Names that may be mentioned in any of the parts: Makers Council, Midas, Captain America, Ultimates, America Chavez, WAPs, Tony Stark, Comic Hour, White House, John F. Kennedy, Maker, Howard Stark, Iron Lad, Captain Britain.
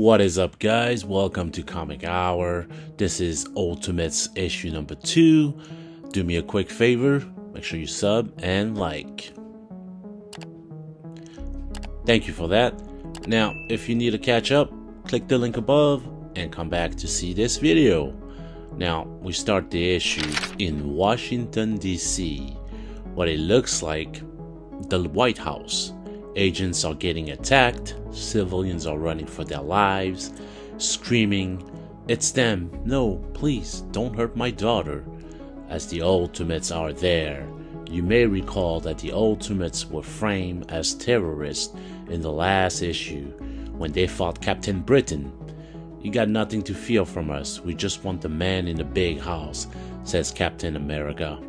What is up, guys? Welcome to Comic Hour. This is Ultimates issue number 2. Do me a quick favor, make sure you sub and like. Thank you for that. Now, if you need to catch up, click the link above and come back to see this video. Now, we start the issue in Washington, D.C. What it looks like, the White House. Agents are getting attacked, civilians are running for their lives, screaming, "It's them, no, please, don't hurt my daughter," as the Ultimates are there. You may recall that the Ultimates were framed as terrorists in the last issue when they fought Captain Britain. "You got nothing to fear from us, we just want the man in the big house," says Captain America.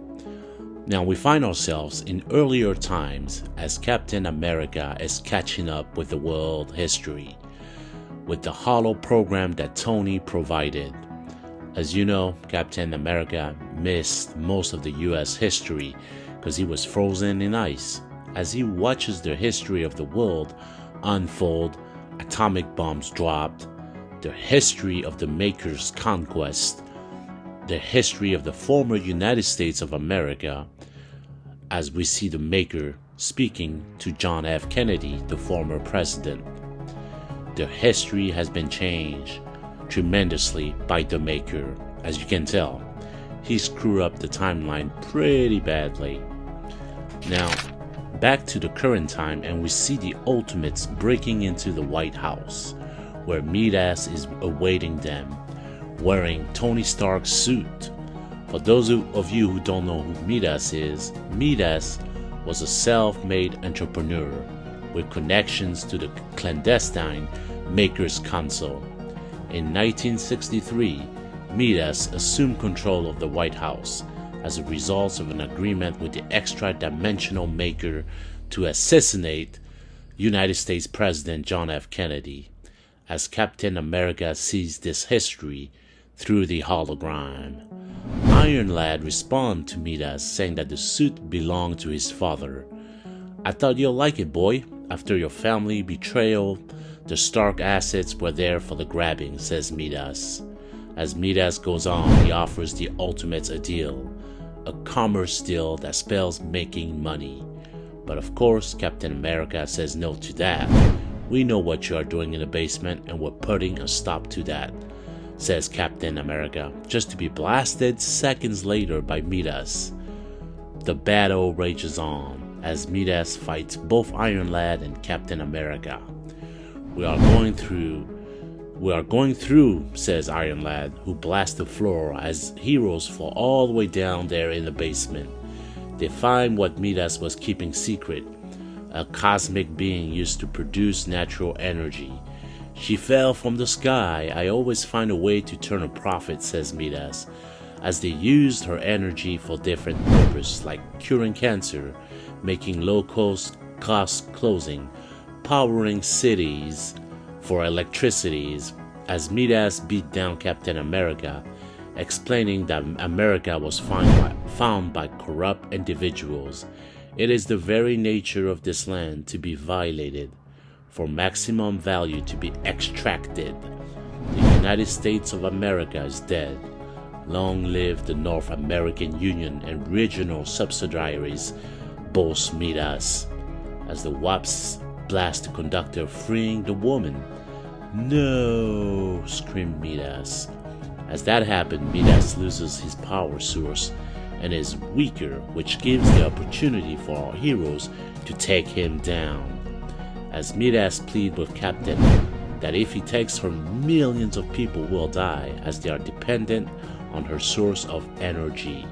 Now we find ourselves in earlier times as Captain America is catching up with the world history with the hollow program that Tony provided. As you know, Captain America missed most of the US history because he was frozen in ice. As he watches the history of the world unfold, atomic bombs dropped, the history of the Makers' Conquest, the history of the former United States of America, as we see the Maker speaking to John F. Kennedy, the former president. The history has been changed tremendously by the Maker, as you can tell. He screwed up the timeline pretty badly. Now, back to the current time, and we see the Ultimates breaking into the White House, where Midas is awaiting them, wearing Tony Stark's suit. For those of you who don't know who Midas is, Midas was a self-made entrepreneur with connections to the clandestine Makers Council. In 1963, Midas assumed control of the White House as a result of an agreement with the extra-dimensional Maker to assassinate United States President John F. Kennedy. As Captain America sees this history through the hologram, Iron Lad responds to Midas saying that the suit belonged to his father. "I thought you'll like it, boy. After your family betrayal, the Stark assets were there for the grabbing," says Midas. As Midas goes on, he offers the Ultimates a deal, a commerce deal that spells making money. But of course, Captain America says no to that. "We know what you are doing in the basement and we're putting a stop to that," says Captain America, just to be blasted seconds later by Midas. The battle rages on as Midas fights both Iron Lad and Captain America. We are going through, says Iron Lad, who blasts the floor as heroes fall all the way down there in the basement. They find what Midas was keeping secret. A cosmic being used to produce natural energy. "She fell from the sky. I always find a way to turn a profit," says Midas, as they used her energy for different purposes, like curing cancer, making low-cost clothing, powering cities for electricities. As Midas beat down Captain America, explaining that America was found by corrupt individuals. "It is the very nature of this land to be violated for maximum value to be extracted. The United States of America is dead. Long live the North American Union and regional subsidiaries," boasts Midas, as the WAPs blast the conductor, freeing the woman. "No," screamed Midas. As that happened, Midas loses his power source and is weaker, which gives the opportunity for our heroes to take him down. As Midas pleads with Captain that if he takes her, millions of people will die as they are dependent on her source of energy.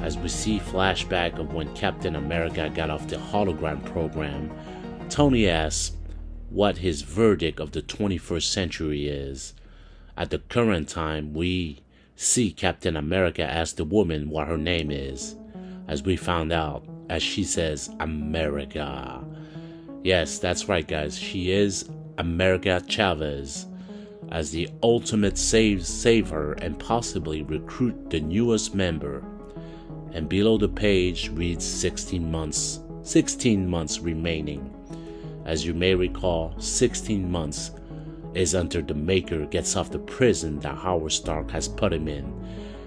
As we see flashback of when Captain America got off the hologram program, Tony asks what his verdict of the 21st century is. At the current time, we see Captain America ask the woman what her name is, as we found out, as she says America. Yes, that's right, guys, she is America Chavez, as the Ultimate save her and possibly recruit the newest member. And below the page reads 16 months remaining. As you may recall, 16 months is until the Maker gets off the prison that Howard Stark has put him in.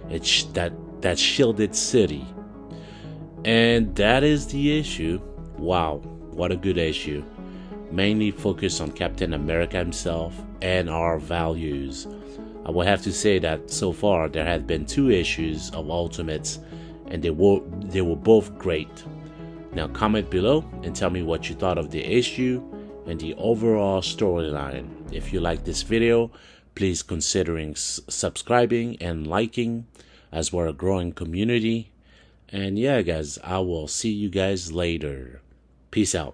It's that shielded city. And that is the issue. Wow, what a good issue. Mainly focused on Captain America himself and our values. I would have to say that so far there have been two issues of Ultimates, and they were both great. Now comment below and tell me what you thought of the issue and the overall storyline. If you like this video, please considering subscribing and liking, as we're a growing community. And yeah guys, I will see you guys later. Peace out.